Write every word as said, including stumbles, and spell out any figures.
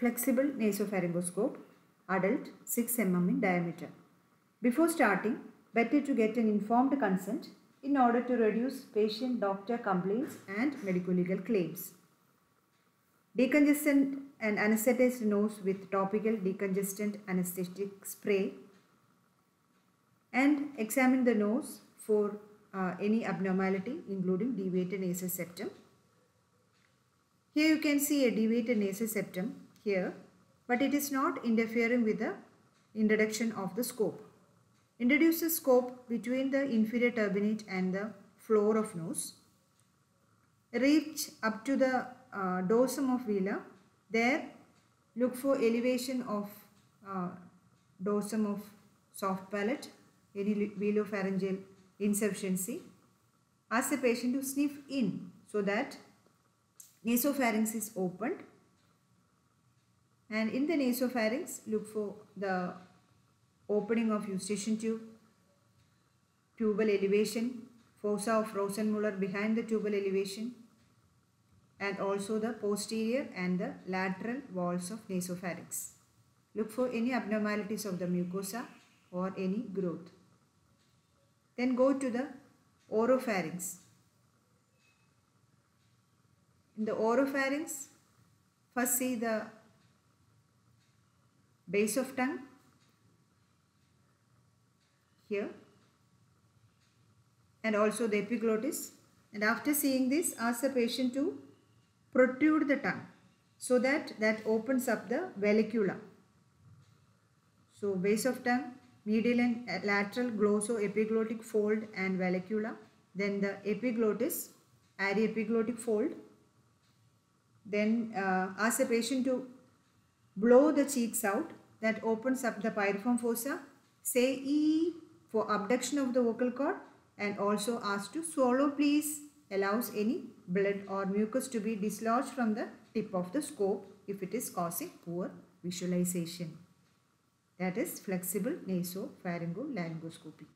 flexible nasopharyngoscope, adult six millimeters in diameter. Before starting, better to get an informed consent in order to reduce patient-doctor complaints and medical legal claims. Decongestant and anesthetized nose with topical decongestant anesthetic spray, and examine the nose for uh, any abnormality including deviated nasal septum. Here you can see a deviated nasal septum here, but it is not interfering with the introduction of the scope. Introduce the scope between the inferior turbinate and the floor of nose. Reach up to the uh, dorsum of velum. There, look for elevation of uh, dorsum of soft palate, any velopharyngeal insufficiency. Ask the patient to sniff in so that nasopharynx is opened, and in the nasopharynx look for the opening of eustachian tube, tubal elevation, fossa of Rosenmuller behind the tubal elevation, and also the posterior and the lateral walls of nasopharynx. Look for any abnormalities of the mucosa or any growth. Then go to the oropharynx. In the oropharynx, first see the base of tongue here and also the epiglottis, and after seeing this ask the patient to protrude the tongue so that that opens up the vallecula. So base of tongue, medial and lateral glossoepiglottic fold and vallecula, then the epiglottis, aryepiglottic fold. Then uh, ask the patient to blow the cheeks out, that opens up the pyriform fossa. Say E for abduction of the vocal cord, and also ask to swallow please, allows any blood or mucus to be dislodged from the tip of the scope if it is causing poor visualization. That is flexible nasopharyngolaryngoscopy.